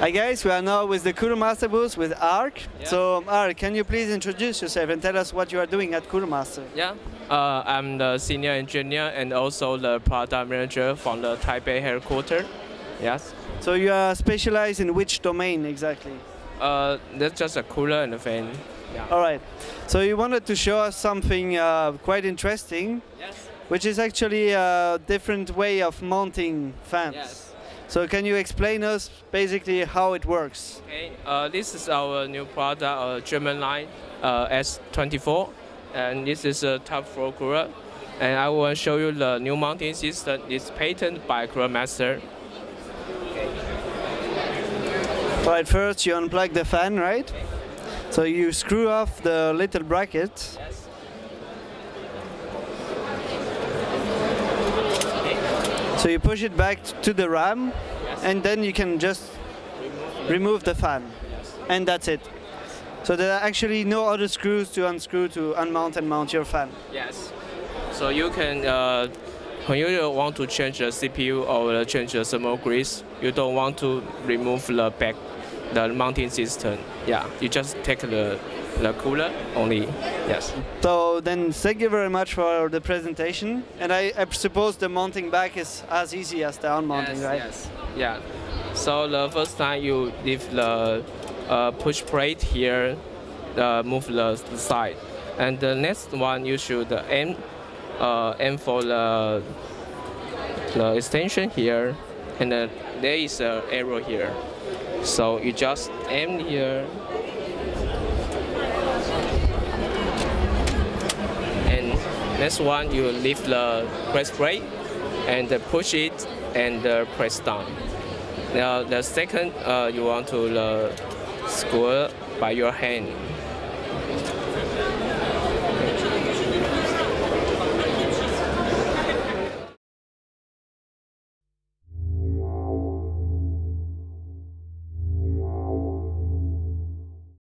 Hi guys, we are now with the Cooler Master booth with Arc. Yeah. So Arc, can you please introduce yourself and tell us what you are doing at Cooler Master? Yeah, I'm the senior engineer and also the product manager from the Taipei headquarters. Yes. So you are specialized in which domain exactly? That's just a cooler and a fan. Yeah. All right. So you wanted to show us something quite interesting. Yes. Which is actually a different way of mounting fans. Yes. So can you explain us basically how it works? Okay. This is our new product, German Line S24, and this is a top floor cooler. And I will show you the new mounting system. It's patented by Cooler Master. All right, first you unplug the fan, right? Okay. So you screw off the little bracket. Yes. So you push it back to the RAM, yes, and then you can just remove the fan, yes, and that's it. Yes. So there are actually no other screws to unscrew to unmount and mount your fan. Yes. So you can, when you want to change the CPU or change the thermal grease, you don't want to remove the back, the mounting system. Yeah, you just take the cooler only, yes. So then thank you very much for the presentation. And I suppose the mounting back is as easy as the unmounting, yes, right? Yes, yeah. So the first time you leave the push plate here, move the side. And the next one you should aim for the extension here. And there is an arrow here. So you just aim here. Next one, you lift the press plate and push it and press down. Now the second, you want to square by your hand.